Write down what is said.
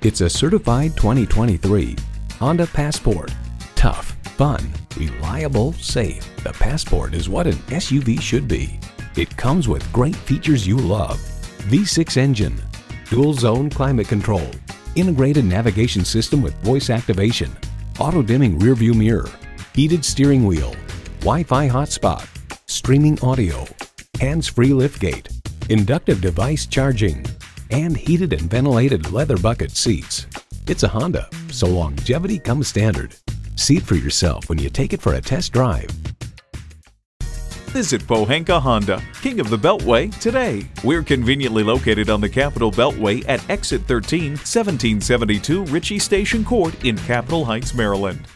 It's a certified 2023 Honda Passport. Tough, fun, reliable, safe. The Passport is what an SUV should be. It comes with great features you love. V6 engine, dual zone climate control, integrated navigation system with voice activation, auto dimming rear view mirror, heated steering wheel, Wi-Fi hotspot, streaming audio, hands-free liftgate, inductive device charging, and heated and ventilated leather bucket seats. It's a Honda, so longevity comes standard. See it for yourself when you take it for a test drive. Visit Pohanka Honda, King of the Beltway, today. We're conveniently located on the Capitol Beltway at Exit 13, 1772 Ritchie Station Court in Capitol Heights, Maryland.